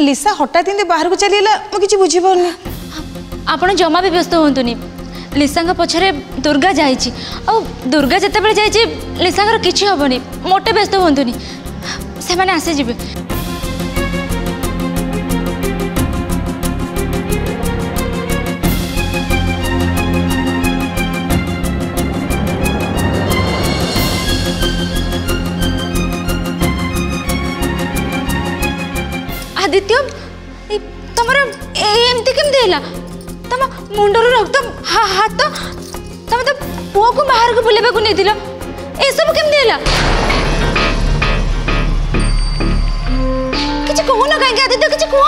लिसा हटात बाहर को चलीगला मुझे बुझी पारनी आप जमा भी व्यस्त होतुनि लिसा पछरे दुर्गा जाई छी आ दुर्गा जते बेले जाई छी लिसा घर किछि होबनी मोटे व्यस्त होतुनि से माने आसे जिवे आदित्य तुम एमती केमती है तुम मुंड रक्त हाथ तुम तो पुआ को बाहर को बुलेवा नहीं दिल ए सब केमती है किसी कहून कहीं आदित्य किसी कह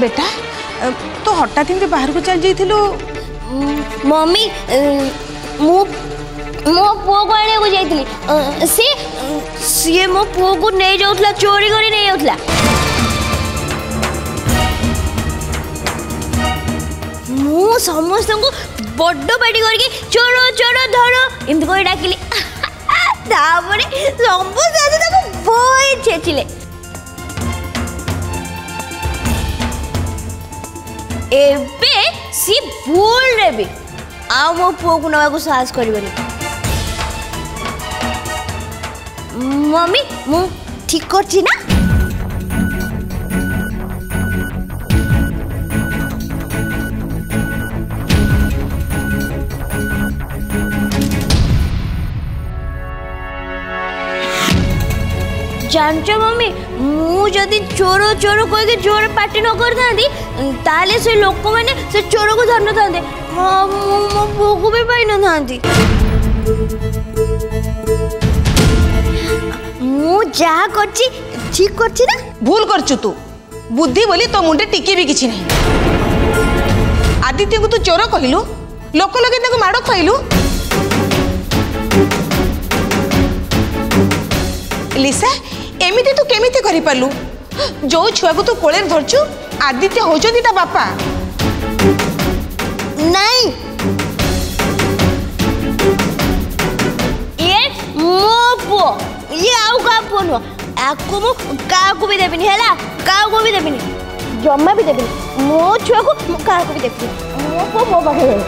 बेटा तो हटात बाहर को चल जाइल मम्मी मो पुआ को आने को जाइली सी सी मो पुआ को नहीं जाऊला चोरी कर नहीं जाऊला मु समस्त को बड्ड पार्टी करके चोर चोर धर एमती कर डाकिली समस्त बहुत छेचिले एबे सी भूल रे भी आ मो पुआ को नवा को साहस करबनी मम्मी मु ठीक करछि ना जानच मम्मी मु जदी चोर चोर कोई के जोर पार्टी न कर थांदी ताले से लोक माने से चोर को धरन थांदे हां मु मो भोगु भी पाइन थांदी मु जा करछि ठीक करछि ना भूल करछु तू बुद्धि बोली तो मुंडे टिकी भी किछि नहीं आदित्य को तू चोर कहिलु लोक लगे तको माड़ खाइलु लिसा एमिति तू केमिति करि पालु जो छुआ को तू कोले धरछु आदित्य होचोदी ता बापा नहीं ये मो पो ये आउ का पोनो आको मो का को भी देबिनी हैला का को भी देबिनी जम्मा भी देबिनी मो छुआ को मो का को भी देबिनी मो पो मो बागे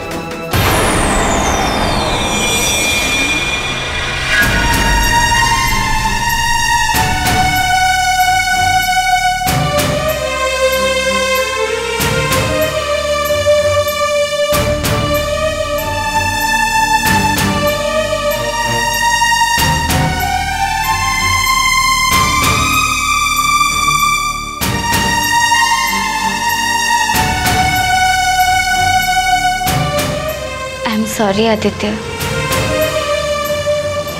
सॉरी आदित्य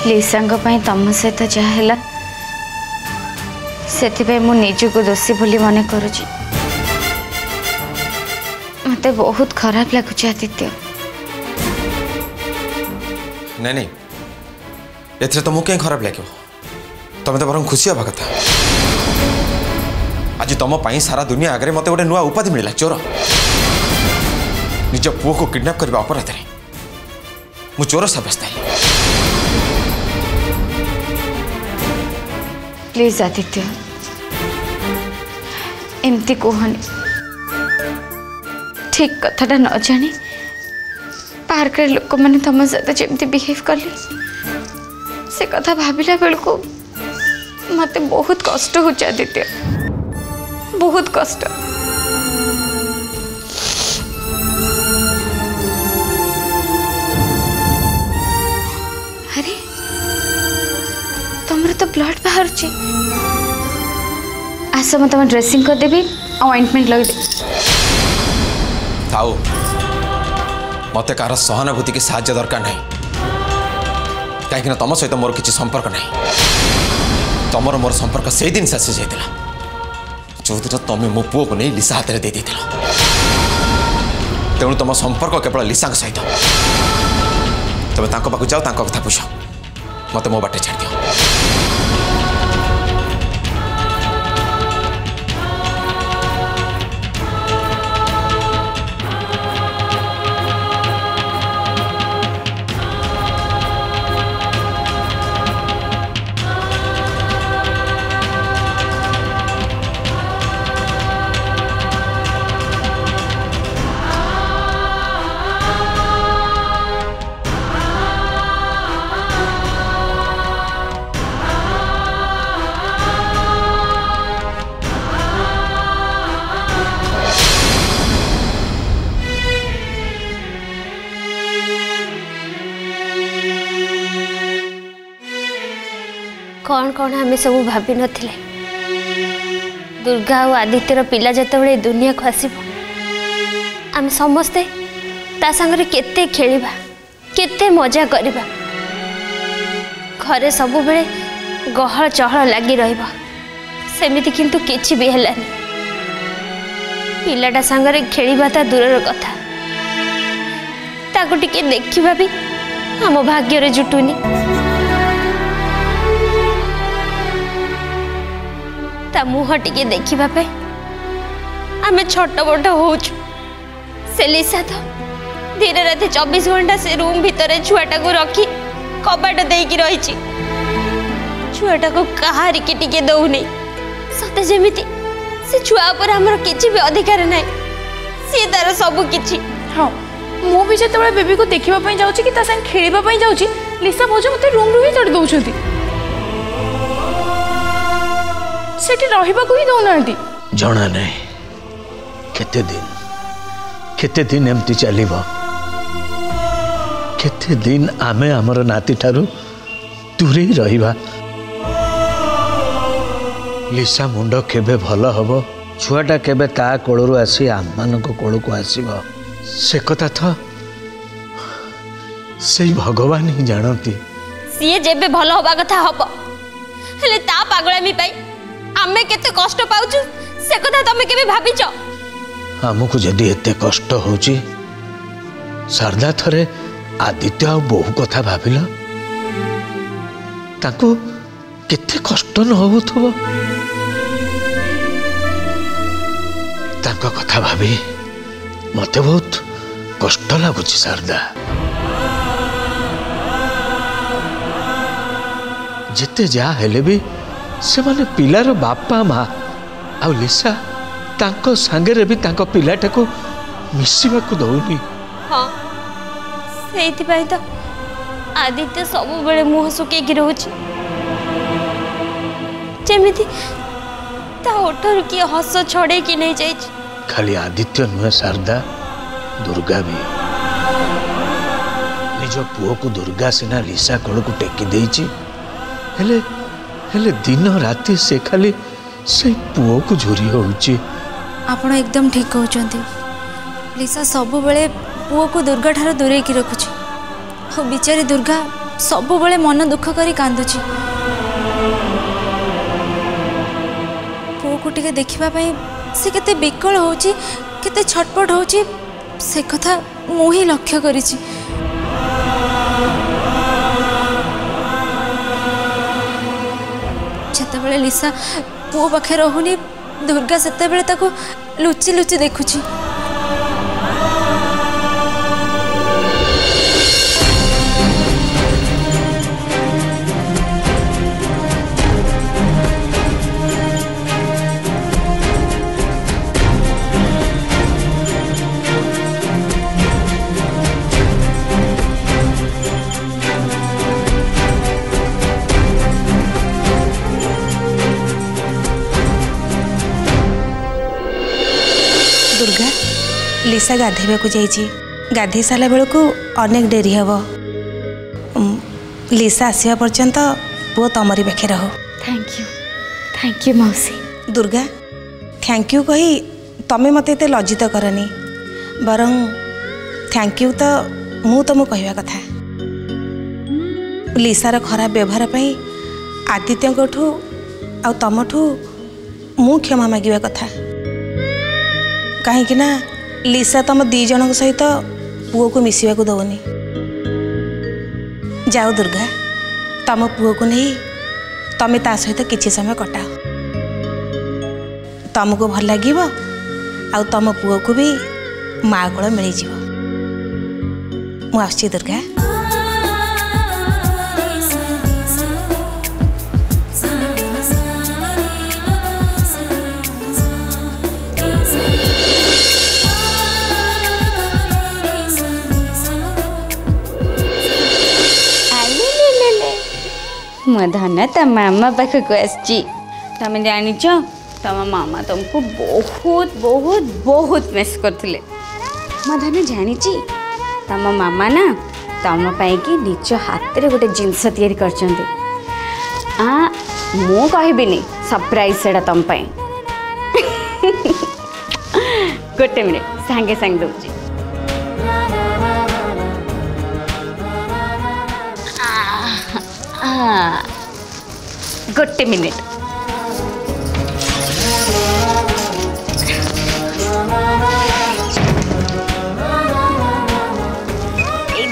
लिसा तुम सहित जहाँ से मुझे दोषी बोली मन कर मते बहुत खराब लगुच आदित्य नहीं नहीं एथरे तुमको कहीं खराब लगे तुम्हें तो बर खुशी हवा कथा आज तुम सारा दुनिया आगे मत गोटे नुआ उपाधि मिलला चोर निज पुओ को किडनैप करने अपराध में मु चोर समझता है। प्लीज आदित्य एमती कहनी ठीक कथाटा न जानी पार्क लोक मैंने तुम सहित जमी बिहेव कले से कथा भाविला बेलू मत बहुत कष्ट हो आदित्य बहुत कष्ट तो ब्लड बाहर आस मत ड्रेसिंग करदेवी ऑइंटमेंट लगे थाओ मत कहार सहानुभूति की साहाय्य दरकार ना कहीं तुम सहित मोर किसी संपर्क ना तुम मोर संपर्क से दिन शेष जाता चौधर तुम्हें मो पुओ को नहीं लिशा हाथ में देती तेणु तुम संपर्क केवल लिशा सहित तुम्हें पाक जाओ कथा बुझ मत मो बाटे छाड़ दियो। कौन कौन हमें सब भाभी नथिले दुर्गा और आदित्यर पिला जते बड़े दुनिया को आसब आम समस्ते ता संगरे केते खेलिबा केते मजा करिबा घरे सब बेले गहल चहल लगी रहिबा सेमिति किंतु किछि भी हेलानी पिलाटा संगरे खेलिबा ता दूरर कथा ताको टिके देखिबा भी हम भाग्य रे जुटुनी मुह टे देखा आम छोट बोट होशा तो दिन रात 24 घंटा से रूम भीतर छुआटा को रखी कबाट देकी रही छुआटा को कहारिकी टिके दौनी सते जमी से छुआ पर आमर किसी भी अधिकार ना सी तार सबकि। हाँ मुझे जो बेबी को देखा जाऊँगी कि खेलवाई जाऊँगी लिशा भौज मत रूम रू ही चढ़ी दौरान सेठी रहिबा को ही दोना दी जाना नहीं केते दिन एमती चलीबा केते दिन आमे हमर नाती थारु दूरे रहिबा लिशा मुंड केबे भला हबो छुआटा केबे ता कोळरु आसी आम मान को कोळु को आसीबो से कथा था सेही भगवान ही जानती सिए जेबे भला होबा कथा हबो हेले ता पागळामी पाई आमे केते कष्ट पाउछु से कथा तमे केबे भाबिचो हमकु जदी एते कष्ट होउची सरदा थरे आदित्य बहु कथा भाबिला ताको केते कष्ट न होउथबो ताको कथा भाबी मते बहुत कष्ट लागुची सरदा जिते जा हेले भी से माने पिलार बापा माँ आउ लिशा तांको संगे भी तांको पिलाटा को मिसिबा को दौनी। हाँ सेति भाई तो आदित्य सब बेले मुह सुके गिरोछि जेमिति ता ओठर की हस छोड़े कि नहीं जाई खाली आदित्य नुहे शारदा दुर्गा भी निजो पुओ को दुर्गा सिना लिशा कोड़ को टेकी देछि हेले हेले दिन रात से खाली से पुओ को झुरी होउची आपण एकदम ठीक कहउचंती लिशा सब बेले पुओ को दुर्गा ठार दूरे की रखुची हो बिचारी दुर्गा सब बेले मन दुख करी कांदुची पुओ को टिके देखिबा पई से केते बिकल होउची केते छटपट होउची से कथा मु ही लक्ष्य करिची। जिते लिशा पुओ पाखे रहुनी दुर्गा सेते बेले ताको लुचि लुचि देखुची लिशा गाधेवा को जाइए गाधे सारा बेलू अनेक डेरी हे लिशा आसवा पर्यंत पुओ तमरी पाखे रहो। थैंक यू मौसी दुर्गा थैंक यू कही तमें मत ये लज्जित करनी बरं थैंक यू तो मु तुम कहवा कथा लिशार खराब व्यवहार पर आदित्यों आमठू मु क्षमा मागे कथा कहीं ना लिसा तुम दीज सहित पुओ को मिसवा को दौनी जाओ दुर्गा तुम पुओ को नहीं तुम्हें ता सहित किसी समय कटाओ तुमको भल लगे आ तुम पुओ को भी माँ कोल मिल जाए दुर्गा मो धन तुम मामा पाखक आसी तुम जान तुम मामा तुमको बहुत बहुत बहुत मिस करते मो धन जानी तुम मामा ना तुम पाई निज हाथ में गोटे जिनस या मु कहबिनी सरप्राइज से तुम गोटे मिनट सांगे सांगे दौर गोटे मिनट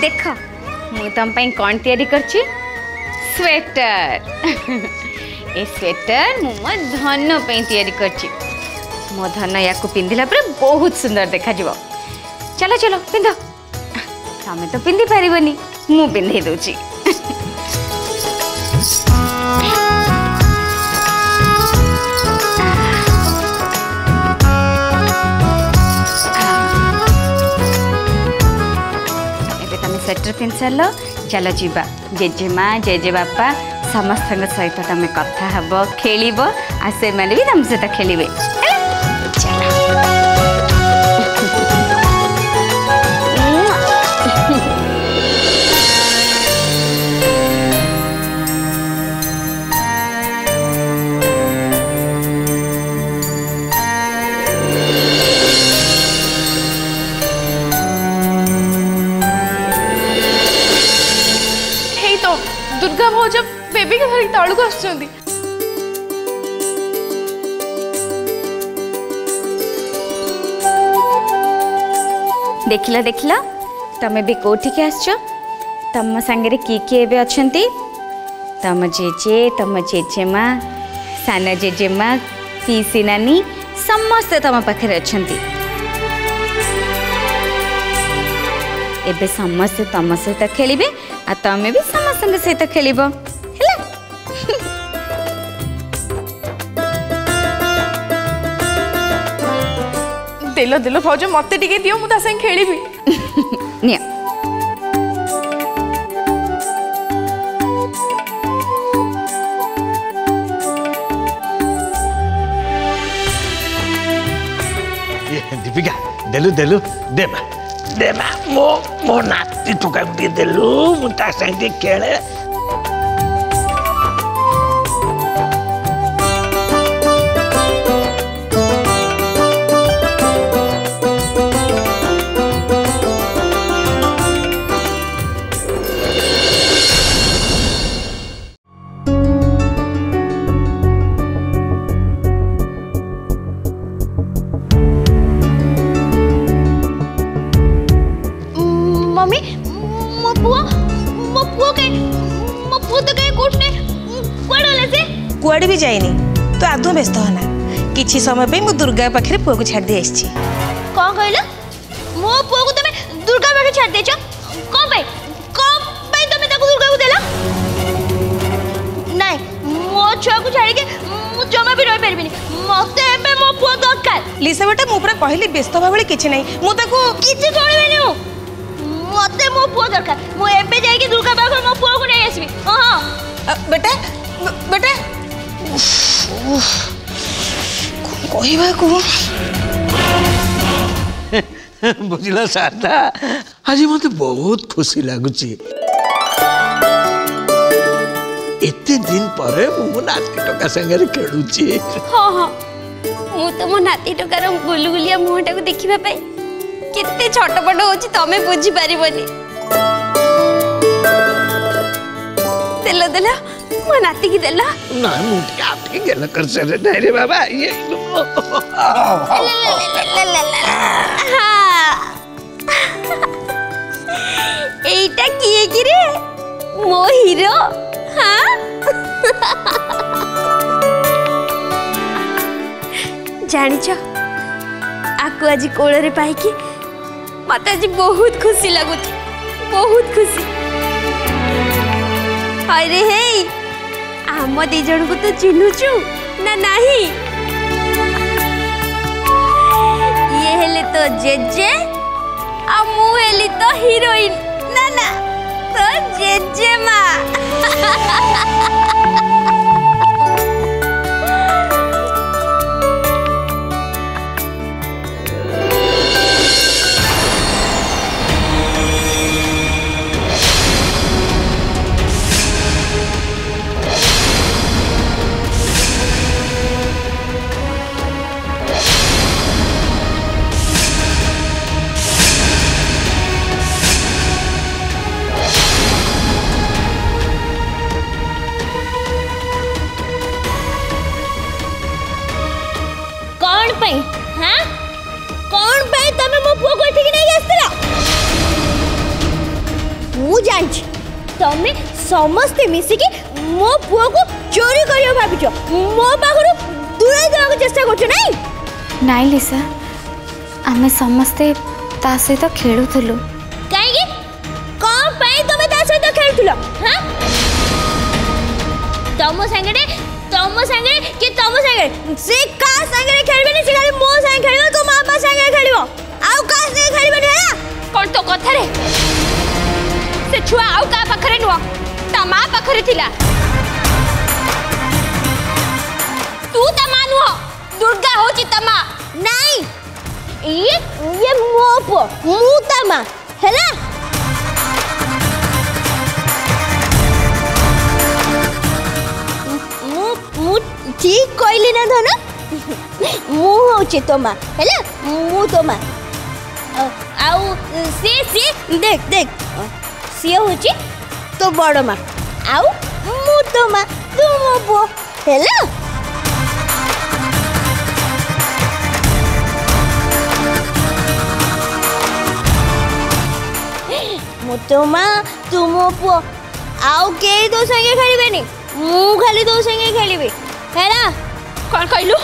देख मु तुम कौन तैयारी करछि स्वेटर ए स्वेटर मु मो धन तैयारी करछि मो धन या पिंधिला पर बहुत सुंदर देखा जीव चलो चलो पिंध तमें तो पिंधि पारिबनी मु पिंधे दूची स्वेटर पिंध सार चल जीवा जेजेमा जेजे बापा समस्त सहित तुम्हें कथा हब खेल आ से भी तुम सहित खेलिए दुर्गा भौज बेबी के धरिक तलू आसुंदी देखिला देखिला तमें भी कोठी के आसछ तम संगे किए अच्छे तम जेजेमा साना जेजेमा पीसी नानी समस्ते तम पाखे अच्छा एबे समस्ते तम सहित खेलिबे आ तमें भी समस्त सहित खेल दिल दिल भाज मत दियो मुझे संगे खेल नि दीपिका देलु देलु देबा देबा मो नाती तू कभी देलु मुता संगे खेले कुआड़े भी जाइनी तो आदु व्यस्त होना किसी समय पे मु दुर्गा पाखे पुआ को छाड़ दे आछि कौन कहला मो पुआ को तमे दुर्गा पाखे छाड़ दे छ कोन पे तमे ताको दुर्गा को देला नहीं मो छुआ को छाड़ के मु जमा भी रह परबिनी मते एबे मो पुआ दरकार लिसा बेटा मु पूरा कहली व्यस्त भाबले किछि नहीं मु ताको किछि छोड़बेनी मते मो पुआ दरकार मु एबे जाय के दुर्गा पाखे मो पुआ को नै आसीबी हां बेटा बेटा बुझला सारदा आज मत बहुत खुशी लगुच दिन पर मो नाती टका संगे खेलुची हाँ हाँ मु तो मो नाती टकार गुलगुलिया मुहटा को देखा के छटपट हो तमें बुझी पार तेल देला मनाती की देला ना मुठी आपकी गल कर से नहीं रे बाबा ये एटा किए की रे मो हीरो हां जानि छ आकु आज कोळे रे पाई की मत आज बहुत खुशी लागत बहुत खुशी हाय रे हे आम दी जन को तो चिन्हुचु ना नहीं ये हेले तो जेजे आ मु हेली तो हीरोइन ना ना तो जेजे मां समस्ते मिसिकी मो पुआ को चोरी करियो भाभी जो मो पाखरु दूराई देवा को चेष्टा करछ नै नै लिसा आमे समस्ते ता सहित खेलुथुलु काई की को पई तमे ता सहित खेलथुलो हां तमो संगे के तमो संगे से का संगे खेलबे नै से खाली मो संगे खेलबो तो मामा संगे खेलबो आउ का संगे खेलबे नै कोन तो कथा रे से छुआ आउ का पाखरे नुआ ता मां पाखरे थिला तू त मानु हो दुर्गा होची तमा नहीं ये मोपो मु तमा हैला मु ठीक कोइली ना धन मु होची तमा हैला मु तमा आउ सी देख सिया होची तो बड़ माँ आउ मु तो माँ तू मो बो हेलो मु तो माँ तू मो बो आउ के दो संगे खेलबे नी मु खाली दो संगे खेलबे हैला कोन कहलू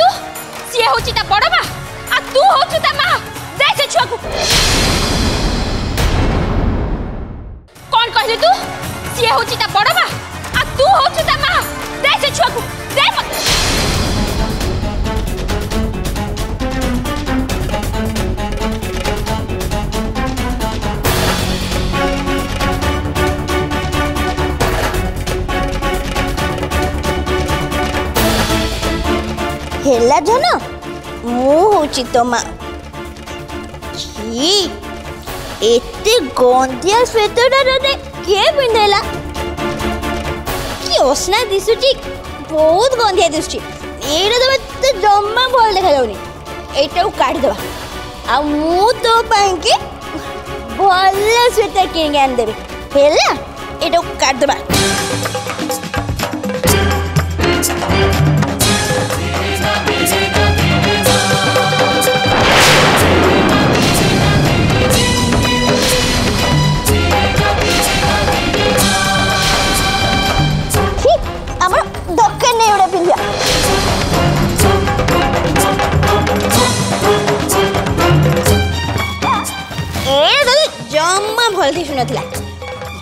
तू सिए होची ता बड़ माँ आ तू होचु ता माँ दे से छुआ को कौन कहले तू सिए होची ता बड़ मां आ तू होची ता मां दे से छुआ को दे मां हेला जनो मु होची तो मां छी एते गोंदिया स्वेटरडा ने के पिंदेला की ओसना दिसुची बहुत गोंदिया दिसुची एडा तमे तो जम्मा भल देखा जाउनी एटाउ काट देबा आ मु तो पाई के भल्ला स्वेटर किन आन देबे हेला एटाउ काट देबा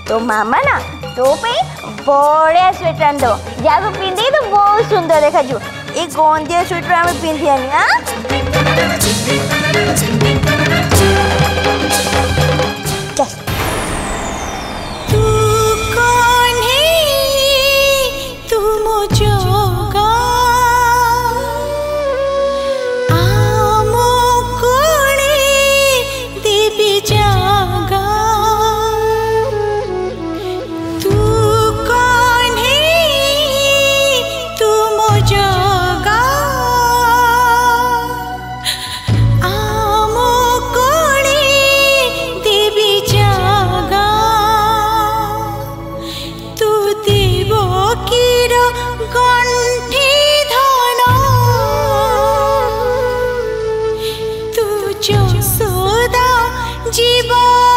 तो मामा ना तो पे बड़े स्वेटर आन दो जाको पिंदे तो बहुत सुंदर देखा जो ए गोंदिया स्वेटर आमे पिंदिया नि हां तू कौन है तू मुझे जीवन